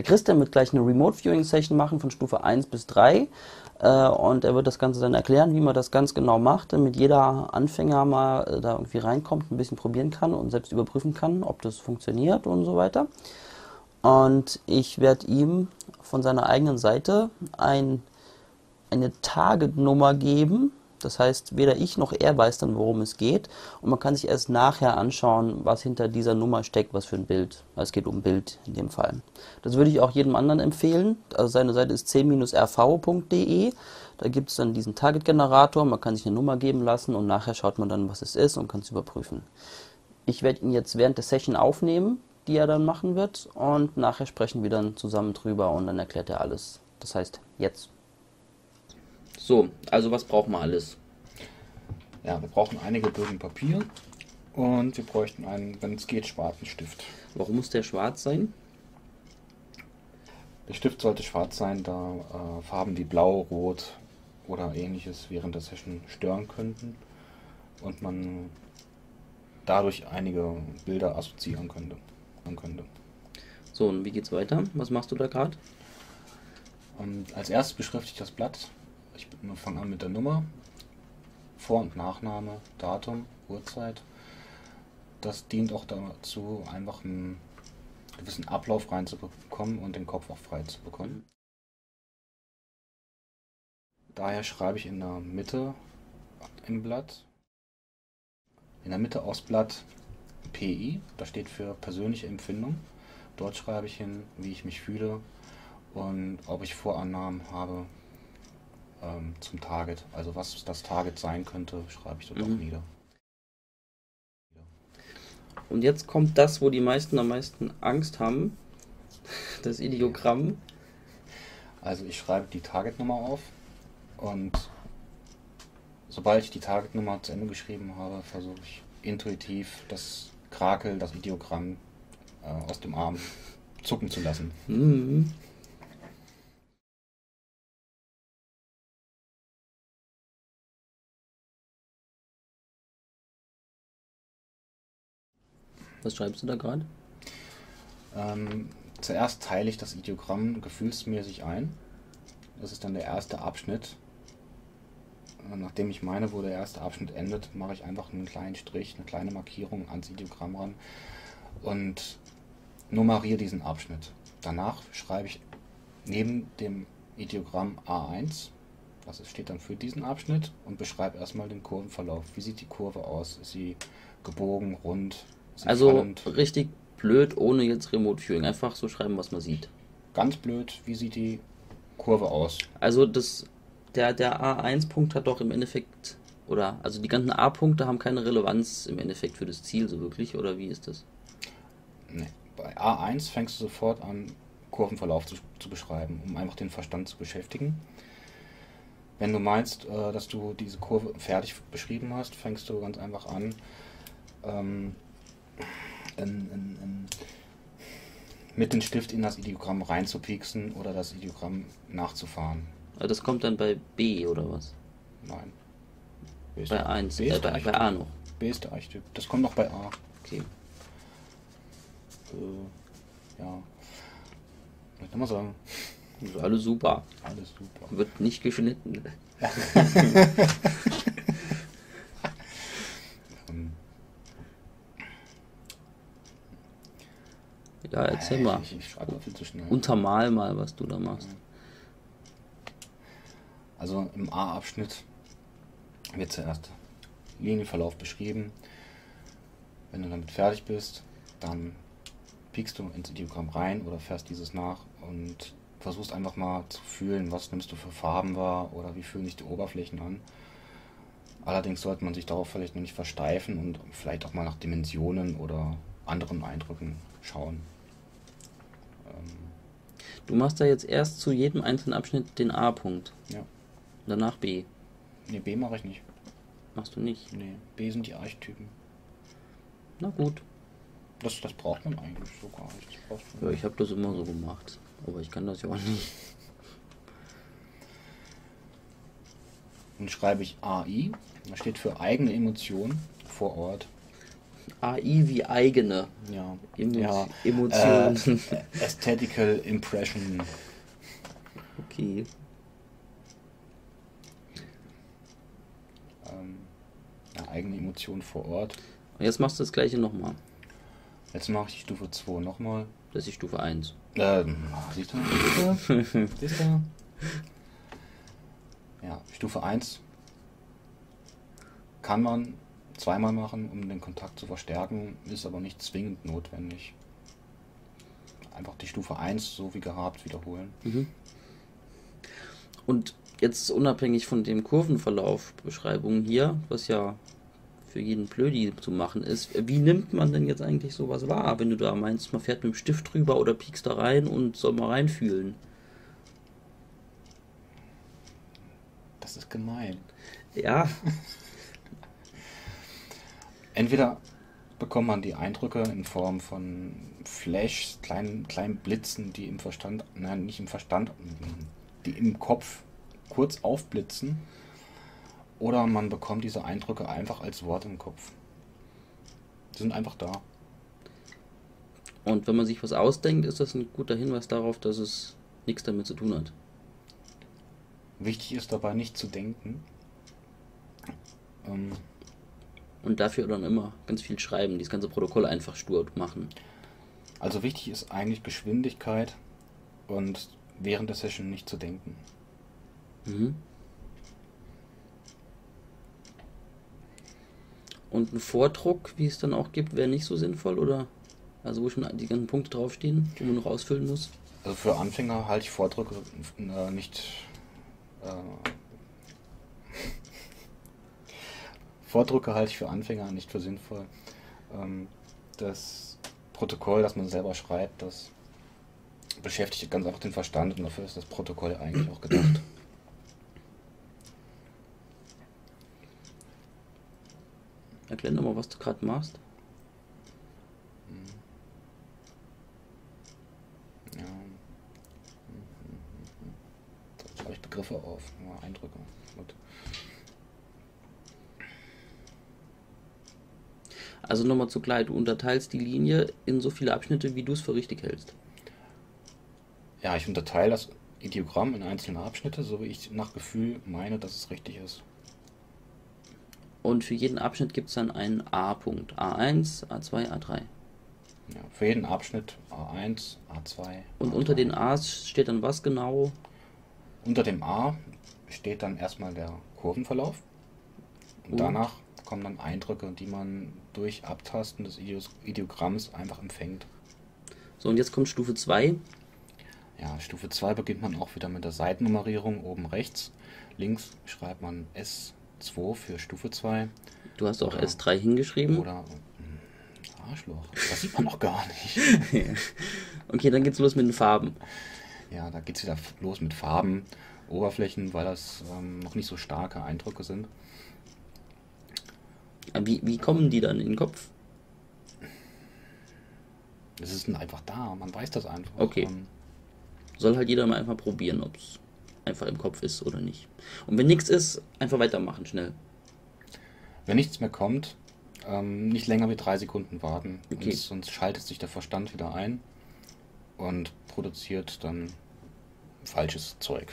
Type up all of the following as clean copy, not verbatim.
Der Christian wird gleich eine Remote Viewing Session machen von Stufe 1 bis 3 und er wird das Ganze dann erklären, wie man das ganz genau macht, damit jeder Anfänger mal da irgendwie reinkommt, ein bisschen probieren kann und selbst überprüfen kann, ob das funktioniert und so weiter. Und ich werde ihm von seiner eigenen Seite eine Target-Nummer geben. Das heißt, weder ich noch er weiß dann, worum es geht. Und man kann sich erst nachher anschauen, was hinter dieser Nummer steckt, was für ein Bild. Also es geht um Bild in dem Fall. Das würde ich auch jedem anderen empfehlen. Also seine Seite ist c-rv.de. Da gibt es dann diesen Target-Generator. Man kann sich eine Nummer geben lassen und nachher schaut man dann, was es ist und kann es überprüfen. Ich werde ihn jetzt während der Session aufnehmen, die er dann machen wird. Und nachher sprechen wir dann zusammen drüber und dann erklärt er alles. Das heißt, jetzt. So, also was brauchen wir alles? Ja, wir brauchen einige Bögen Papier und wir bräuchten einen, wenn es geht, schwarzen Stift. Warum muss der schwarz sein? Der Stift sollte schwarz sein, da Farben wie Blau, Rot oder ähnliches während der Session stören könnten und man dadurch einige Bilder assoziieren könnte. So, und wie geht's weiter? Was machst du da gerade? Als erstes beschrifte ich das Blatt. Ich fange an mit der Nummer, Vor- und Nachname, Datum, Uhrzeit. Das dient auch dazu, einfach einen gewissen Ablauf reinzubekommen und den Kopf auch frei zu bekommen. Daher schreibe ich in der Mitte im Blatt, aufs Blatt PI, das steht für persönliche Empfindung. Dort schreibe ich hin, wie ich mich fühle und ob ich Vorannahmen habe zum Target, also was das Target sein könnte, schreibe ich dort auch nieder. Und jetzt kommt das, wo die meisten am meisten Angst haben, das Ideogramm. Also ich schreibe die Target-Nummer auf und sobald ich die Target-Nummer zu Ende geschrieben habe, versuche ich intuitiv das Krakel, das Ideogramm aus dem Arm zucken zu lassen. Mhm. Was schreibst du da gerade? Zuerst teile ich das Ideogramm gefühlsmäßig ein. Das ist dann der erste Abschnitt. Nachdem ich meine, wo der erste Abschnitt endet, mache ich einfach einen kleinen Strich, eine kleine Markierung ans Ideogramm ran und nummeriere diesen Abschnitt. Danach schreibe ich neben dem Ideogramm A1, das steht dann für diesen Abschnitt, und beschreibe erstmal den Kurvenverlauf. Wie sieht die Kurve aus? Ist sie gebogen, rund? Also fallend. Richtig blöd, ohne jetzt Remote Viewing. Einfach so schreiben, was man sieht. Ganz blöd, wie sieht die Kurve aus? Also der A1-Punkt hat doch im Endeffekt, oder also die ganzen A-Punkte haben keine Relevanz im Endeffekt für das Ziel so wirklich, oder wie ist das? Nee, bei A1 fängst du sofort an, Kurvenverlauf zu beschreiben, um einfach den Verstand zu beschäftigen. Wenn du meinst, dass du diese Kurve fertig beschrieben hast, fängst du ganz einfach an, mit dem Stift in das Ideogramm reinzupieksen oder das Ideogramm nachzufahren. Also das kommt dann bei B oder was? Nein. Bei 1, bei A noch. B ist der Eichtyp. Das kommt noch bei A. Okay. Ja. Was kann man sagen? Das ist alles super. Alles super. Wird nicht geschnitten. Ja, erzähl mal. Ich schreibe mal viel zu schnell. Untermal mal, was du da machst. Also im A-Abschnitt wird zuerst Linienverlauf beschrieben. Wenn du damit fertig bist, dann piekst du ins Ideogramm rein oder fährst dieses nach und versuchst einfach mal zu fühlen, was nimmst du für Farben wahr oder wie fühlen sich die Oberflächen an. Allerdings sollte man sich darauf vielleicht noch nicht versteifen und vielleicht auch mal nach Dimensionen oder anderen Eindrücken schauen. Du machst da jetzt erst zu jedem einzelnen Abschnitt den A-Punkt. Ja. Danach B. Ne, B mache ich nicht. Machst du nicht? Ne, B sind die Archetypen. Na gut. Das braucht man eigentlich so gar nicht. Ja, ich habe das immer so gemacht. Aber ich kann das ja auch nicht. Dann schreibe ich AI. Das steht für eigene Emotionen vor Ort. AI wie eigene Emotionen. Aesthetical Impression. Okay. Eigene Emotion vor Ort. Und jetzt machst du das gleiche nochmal. Jetzt mache ich die Stufe 2 nochmal. Das ist die Stufe 1. Siehst du? Siehst du? Ja, Stufe 1 kann man zweimal machen, um den Kontakt zu verstärken, ist aber nicht zwingend notwendig. Einfach die Stufe 1 so wie gehabt wiederholen. Mhm. Und jetzt unabhängig von dem Kurvenverlauf-Beschreibungen hier, was ja für jeden Blödi zu machen ist, wie nimmt man denn jetzt eigentlich sowas wahr, wenn du da meinst, man fährt mit dem Stift drüber oder piekst da rein und soll mal reinfühlen? Das ist gemein. Ja. Entweder bekommt man die Eindrücke in Form von Flash, kleinen Blitzen, die im Verstand, nein, nicht im Verstand, die im Kopf kurz aufblitzen, oder man bekommt diese Eindrücke einfach als Wort im Kopf. Die sind einfach da. Und wenn man sich was ausdenkt, ist das ein guter Hinweis darauf, dass es nichts damit zu tun hat. Wichtig ist dabei nicht zu denken. Und dafür dann immer ganz viel schreiben, dieses ganze Protokoll einfach stur machen. Also wichtig ist eigentlich Geschwindigkeit und während der Session nicht zu denken. Mhm. Und ein Vordruck, wie es dann auch gibt, wäre nicht so sinnvoll, oder? Also wo schon die ganzen Punkte draufstehen, die man noch ausfüllen muss? Also für Anfänger halte ich Vordrücke nicht... Vordrucke halte ich für Anfänger nicht für sinnvoll. Das Protokoll, das man selber schreibt, das beschäftigt ganz einfach den Verstand und dafür ist das Protokoll eigentlich auch gedacht. Erklär nochmal, was du gerade machst. Ja. Da schreibe ich Begriffe auf, Eindrücke. Gut. Also nochmal zur Klarheit, du unterteilst die Linie in so viele Abschnitte, wie du es für richtig hältst. Ja, ich unterteile das Ideogramm in einzelne Abschnitte, so wie ich nach Gefühl meine, dass es richtig ist. Und für jeden Abschnitt gibt es dann einen A-Punkt. A1, A2, A3. Ja, für jeden Abschnitt A1, A2, Und A3. Unter den A's steht dann was genau? Unter dem A steht dann erstmal der Kurvenverlauf. Und danach kommen dann Eindrücke, die man durch Abtasten des Ideogramms einfach empfängt. So, und jetzt kommt Stufe 2. Ja, Stufe 2 beginnt man auch wieder mit der Seitennummerierung oben rechts. Links schreibt man S2 für Stufe 2. Du hast auch S3 hingeschrieben. Oder Arschloch, das sieht man noch gar nicht. Okay, dann geht's los mit den Farben. Ja, da geht's wieder los mit Farben, Oberflächen, weil das noch nicht so starke Eindrücke sind. Wie kommen die dann in den Kopf? Das ist einfach da, man weiß das einfach. Okay. Soll halt jeder mal einfach probieren, ob es einfach im Kopf ist oder nicht. Und wenn nichts ist, einfach weitermachen, schnell. Wenn nichts mehr kommt, nicht länger wie 3 Sekunden warten. Okay. Sonst schaltet sich der Verstand wieder ein und produziert dann falsches Zeug.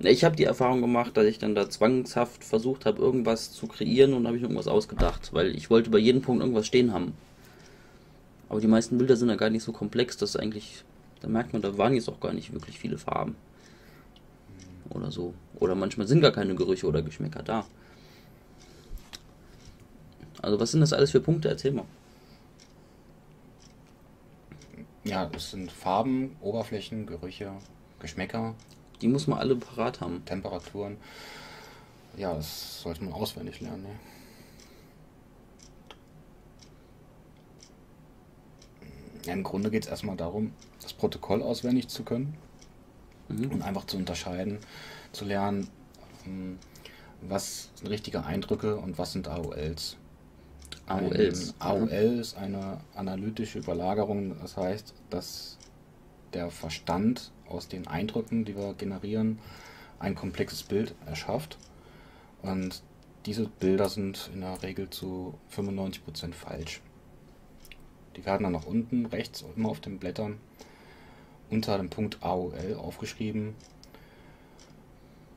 Ich habe die Erfahrung gemacht, dass ich dann da zwangshaft versucht habe, irgendwas zu kreieren und habe ich irgendwas ausgedacht, weil ich wollte bei jedem Punkt irgendwas stehen haben. Aber die meisten Bilder sind ja gar nicht so komplex, dass eigentlich, da merkt man, da waren jetzt auch gar nicht wirklich viele Farben. Oder so. Oder manchmal sind gar keine Gerüche oder Geschmäcker da. Also was sind das alles für Punkte? Erzähl mal. Ja, das sind Farben, Oberflächen, Gerüche, Geschmäcker. Die muss man alle parat haben. Temperaturen. Ja, das sollte man auswendig lernen. Ne? Ja, im Grunde geht es erstmal darum, das Protokoll auswendig zu können und einfach zu unterscheiden, zu lernen, was sind richtige Eindrücke und was sind AOLs. AOL ist eine analytische Überlagerung, das heißt, dass der Verstand aus den Eindrücken, die wir generieren, ein komplexes Bild erschafft. Und diese Bilder sind in der Regel zu 95% falsch. Die werden dann nach unten rechts immer auf den Blättern unter dem Punkt AOL aufgeschrieben.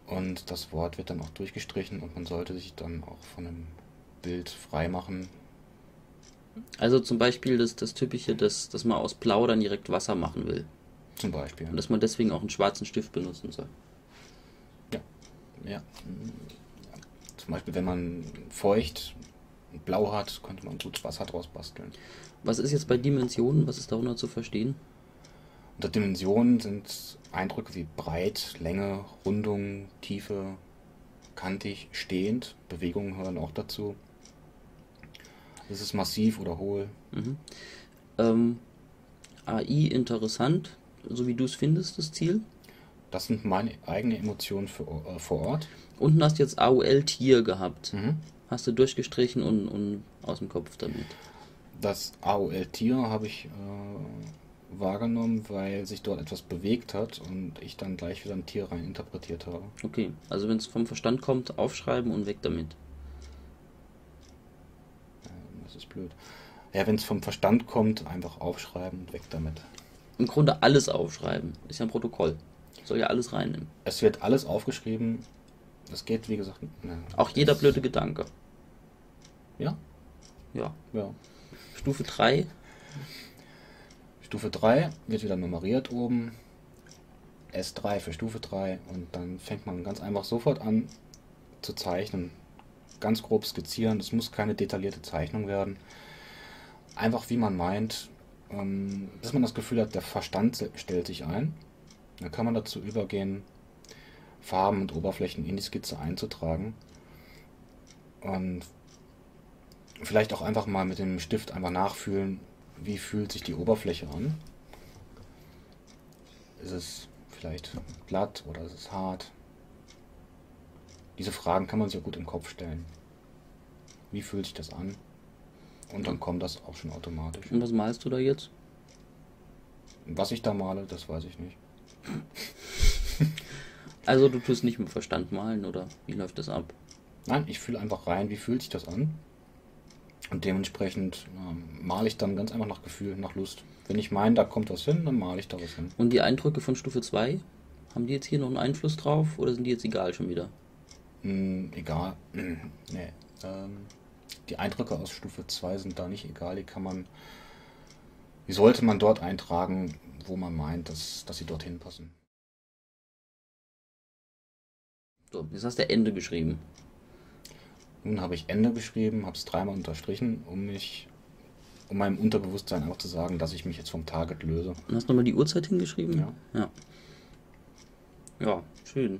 Und das Wort wird dann auch durchgestrichen und man sollte sich dann auch von einem Bild freimachen. Also zum Beispiel das Typische, dass man aus Blau dann direkt Wasser machen will. Zum Beispiel. Und dass man deswegen auch einen schwarzen Stift benutzen soll. Ja. Ja. Zum Beispiel, wenn man feucht und blau hat, könnte man gut Wasser draus basteln. Was ist jetzt bei Dimensionen? Was ist darunter zu verstehen? Unter Dimensionen sind Eindrücke wie breit, Länge, Rundung, Tiefe, kantig, stehend. Bewegungen hören auch dazu. Das ist massiv oder hohl. Mhm. AI interessant, so wie du es findest, das Ziel. Das sind meine eigenen Emotionen vor Ort. Unten hast du jetzt AOL Tier gehabt. Mhm. Hast du durchgestrichen und aus dem Kopf damit. Das AOL Tier habe ich wahrgenommen, weil sich dort etwas bewegt hat und ich dann gleich wieder ein Tier rein interpretiert habe. Okay, also wenn es vom Verstand kommt, aufschreiben und weg damit. Das ist blöd. Ja, wenn es vom Verstand kommt, einfach aufschreiben und weg damit. Im Grunde alles aufschreiben. Ist ja ein Protokoll. Soll ja alles reinnehmen. Es wird alles aufgeschrieben. Das geht, wie gesagt... Ne, auch jeder blöde Gedanke. Ja? Ja. Ja. Stufe 3... Stufe 3 wird wieder nummeriert oben, S3 für Stufe 3 und dann fängt man ganz einfach sofort an zu zeichnen, ganz grob skizzieren, das muss keine detaillierte Zeichnung werden, einfach wie man meint, dass man das Gefühl hat, der Verstand stellt sich ein, dann kann man dazu übergehen, Farben und Oberflächen in die Skizze einzutragen und vielleicht auch einfach mal mit dem Stift einfach nachfühlen, wie fühlt sich die Oberfläche an? Ist es vielleicht glatt oder ist es hart? Diese Fragen kann man sich auch gut im Kopf stellen. Wie fühlt sich das an? Und dann kommt das auch schon automatisch. Und was malst du da jetzt? Was ich da male, das weiß ich nicht. Also du tust nicht mit Verstand malen, oder? Wie läuft das ab? Nein, ich fühle einfach rein, wie fühlt sich das an? Und dementsprechend male ich dann ganz einfach nach Gefühl, nach Lust. Wenn ich meine, da kommt was hin, dann male ich da was hin. Und die Eindrücke von Stufe 2, haben die jetzt hier noch einen Einfluss drauf oder sind die jetzt egal schon wieder? Egal. Nee. Die Eindrücke aus Stufe 2 sind da nicht egal. Die sollte man dort eintragen, wo man meint, dass sie dorthin passen. So, jetzt hast du Ende geschrieben. Nun habe ich Ende geschrieben, habe es dreimal unterstrichen, um meinem Unterbewusstsein einfach zu sagen, dass ich mich jetzt vom Target löse. Und hast du nochmal die Uhrzeit hingeschrieben? Ja. Ja, ja, schön.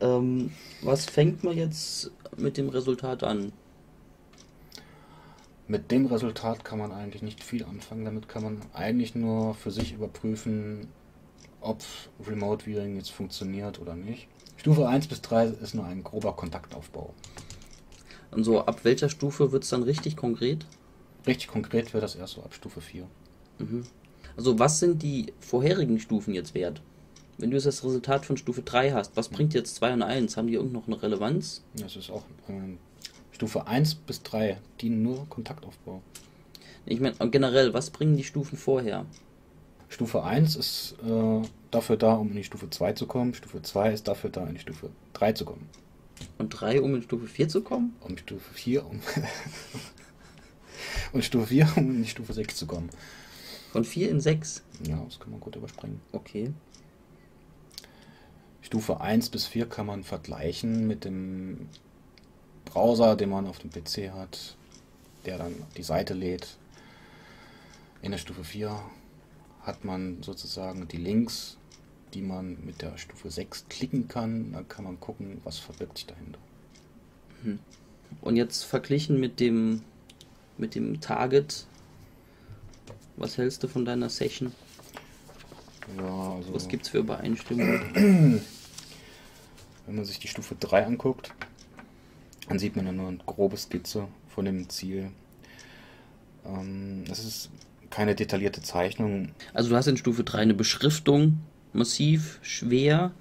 Hm. Was fängt man jetzt mit dem Resultat an? Mit dem Resultat kann man eigentlich nicht viel anfangen. Damit kann man eigentlich nur für sich überprüfen, ob Remote Viewing jetzt funktioniert oder nicht. Stufe 1 bis 3 ist nur ein grober Kontaktaufbau. Und so, ab welcher Stufe wird es dann richtig konkret? Richtig konkret wird das erst so ab Stufe 4. Mhm. Also was sind die vorherigen Stufen jetzt wert? Wenn du jetzt das Resultat von Stufe 3 hast, was bringt jetzt 2 und 1? Haben die irgendwo noch eine Relevanz? Das ist auch... Stufe 1 bis 3 dienen nur Kontaktaufbau. Ich meine, generell, was bringen die Stufen vorher? Stufe 1 ist dafür da, um in die Stufe 2 zu kommen. Stufe 2 ist dafür da, in die Stufe 3 zu kommen. Und 3, um in Stufe 4 zu kommen? Und Stufe 4, um in die Stufe 6 zu kommen. Von 4 in 6? Ja, das kann man gut überspringen. Okay. Stufe 1 bis 4 kann man vergleichen mit dem Browser, den man auf dem PC hat, der dann die Seite lädt. In der Stufe 4 hat man sozusagen die Links, die man mit der Stufe 6 klicken kann. Da kann man gucken, was verbirgt sich dahinter. Und jetzt verglichen mit dem Target, was hältst du von deiner Session? Ja, also was gibt es für Übereinstimmungen? Wenn man sich die Stufe 3 anguckt, dann sieht man ja nur eine grobe Skizze von dem Ziel. Das ist keine detaillierte Zeichnung. Also du hast in Stufe 3 eine Beschriftung, massiv, schwer,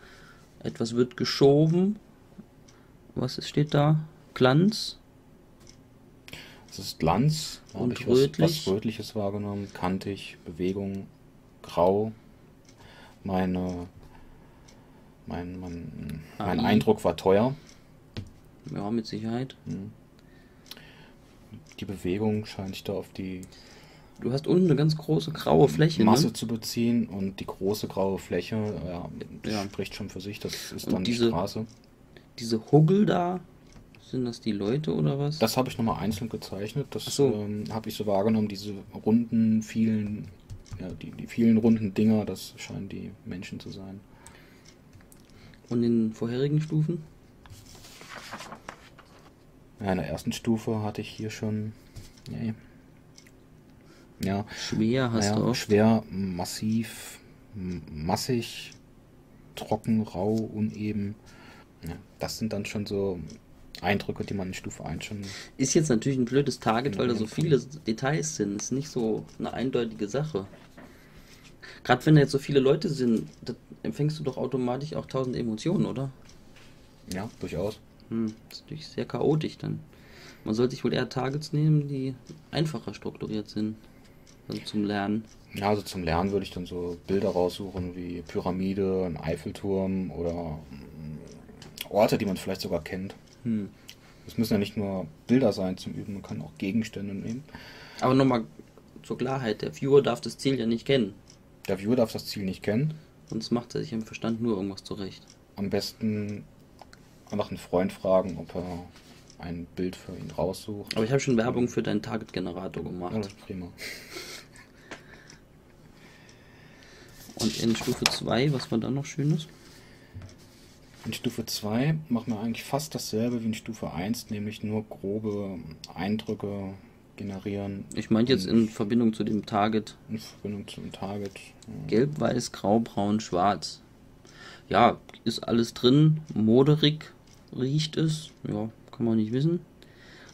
etwas wird geschoben. Was steht da? Glanz? Das ist Glanz. Da habe ich was Rötliches wahrgenommen. Kantig, Bewegung, Grau. Mein Eindruck war teuer. Ja, mit Sicherheit. Die Bewegung scheint da auf die... Du hast unten eine ganz große graue Fläche. Masse, ne? Zu beziehen, und die große graue Fläche, ja, ja, spricht schon für sich, das ist und dann diese, die Straße. Diese Huggel da, sind das die Leute oder was? Das habe ich nochmal einzeln gezeichnet, das habe ich so wahrgenommen, diese runden, vielen, ja, die vielen runden Dinger, das scheinen die Menschen zu sein. Und in vorherigen Stufen? Ja, in der ersten Stufe hatte ich hier schon... Nee. Ja, schwer hast du auch. Schwer, massiv, massig, trocken, rau, uneben. Ja, das sind dann schon so Eindrücke, die man in Stufe 1 schon... Ist jetzt natürlich ein blödes Target, weil da so viele Details sind. Ist nicht so eine eindeutige Sache. Gerade wenn da jetzt so viele Leute sind, empfängst du doch automatisch auch 1000 Emotionen, oder? Ja, durchaus. Das ist natürlich sehr chaotisch dann. Man sollte sich wohl eher Targets nehmen, die einfacher strukturiert sind. Also zum Lernen. Ja, also zum Lernen würde ich dann so Bilder raussuchen wie Pyramide, ein Eiffelturm oder Orte, die man vielleicht sogar kennt. Es müssen ja nicht nur Bilder sein zum Üben, man kann auch Gegenstände nehmen. Aber nochmal zur Klarheit, der Viewer darf das Ziel ja nicht kennen. Der Viewer darf das Ziel nicht kennen. Sonst macht er sich im Verstand nur irgendwas zurecht. Am besten einfach einen Freund fragen, ob er ein Bild für ihn raussucht. Aber ich habe schon Werbung für deinen Target-Generator gemacht. Ja, das ist prima. Und in Stufe 2, was war da noch Schönes? In Stufe 2 machen wir eigentlich fast dasselbe wie in Stufe 1, nämlich nur grobe Eindrücke generieren. Ich meinte jetzt in Verbindung zu dem Target. In Verbindung zu dem Target. Ja. Gelb, weiß, grau, braun, schwarz. Ja, ist alles drin. Moderig riecht es. Ja, kann man nicht wissen.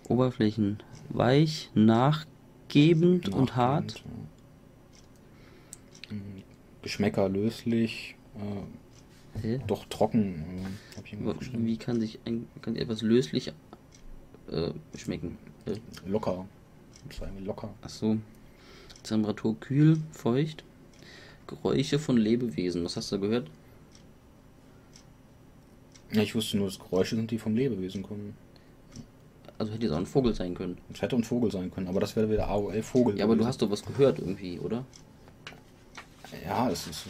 Oberflächen weich, nachgebend und hart. Ja. Geschmäcker löslich, doch trocken. Hab ich immer verstanden. Wie kann sich etwas löslich schmecken? Locker. Das war irgendwie locker. Achso. Temperatur kühl, feucht. Geräusche von Lebewesen. Was hast du da gehört? Ja, ich wusste nur, dass Geräusche sind, die vom Lebewesen kommen. Also hätte es auch ein Vogel sein können. Es hätte ein Vogel sein können, aber das wäre wieder AOL-Vogel. Ja, aber du hast doch was gehört irgendwie, oder? Ja, es ist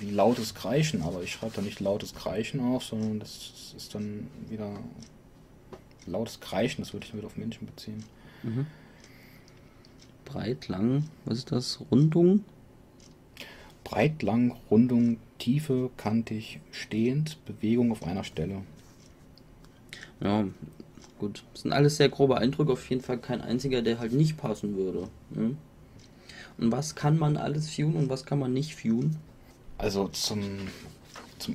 wie lautes Kreischen, aber ich schreibe da nicht lautes Kreischen auf, sondern das ist dann wieder lautes Kreischen, das würde ich dann wieder auf Menschen beziehen. Mhm. Breit, lang, was ist das? Rundung? Breit, lang, Rundung, Tiefe, kantig, stehend, Bewegung auf einer Stelle. Ja, gut. Das sind alles sehr grobe Eindrücke, auf jeden Fall kein einziger, der halt nicht passen würde. Ne? Und was kann man alles viewen und was kann man nicht viewen? Also zum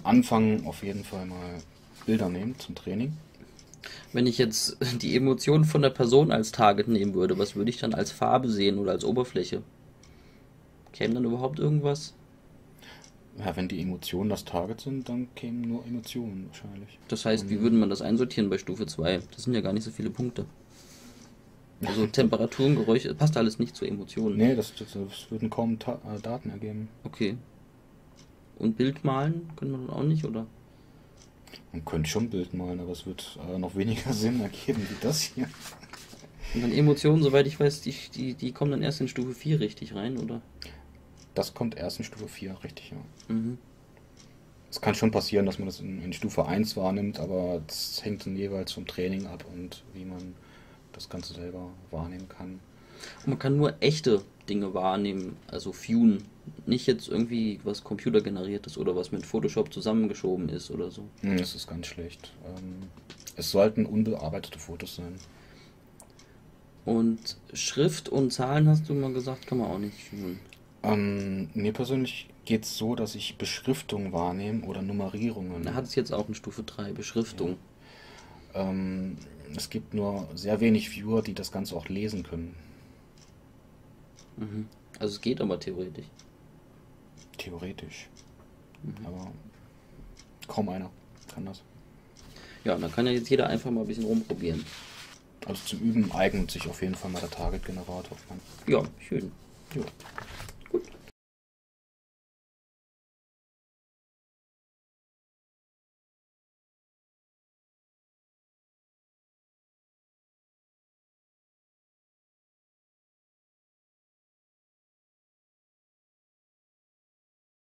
Anfang auf jeden Fall mal Bilder nehmen zum Training. Wenn ich jetzt die Emotionen von der Person als Target nehmen würde, was würde ich dann als Farbe sehen oder als Oberfläche? Käme dann überhaupt irgendwas? Ja, wenn die Emotionen das Target sind, dann kämen nur Emotionen wahrscheinlich. Das heißt, wie würde man das einsortieren bei Stufe 2? Das sind ja gar nicht so viele Punkte. Also Temperaturen, Geräusche, passt alles nicht zu Emotionen. Nee, das würden kaum Daten ergeben. Okay. Und Bild malen könnte man dann auch nicht, oder? Man könnte schon Bild malen, aber es wird noch weniger Sinn ergeben wie das hier. Und dann Emotionen, soweit ich weiß, die kommen dann erst in Stufe 4 richtig rein, oder? Das kommt erst in Stufe 4, richtig, ja. Mhm. Es kann schon passieren, dass man das in Stufe 1 wahrnimmt, aber das hängt dann jeweils vom Training ab und wie man das Ganze selber wahrnehmen kann. Und man kann nur echte Dinge wahrnehmen, also viewen. Nicht jetzt irgendwie was computergeneriertes oder was mit Photoshop zusammengeschoben ist oder so. Das ist ganz schlecht. Es sollten unbearbeitete Fotos sein. Und Schrift und Zahlen, hast du mal gesagt, kann man auch nicht viewen. Mir persönlich geht es so, dass ich Beschriftungen wahrnehme oder Nummerierungen. Da hat es jetzt auch in Stufe 3, Beschriftung. Ja. Es gibt nur sehr wenig Viewer, die das Ganze auch lesen können. Mhm. Also es geht aber theoretisch. Theoretisch. Mhm. Aber kaum einer kann das. Ja, und dann kann ja jetzt jeder einfach mal ein bisschen rumprobieren. Also zum Üben eignet sich auf jeden Fall mal der Target-Generator. Ja, schön. Ja.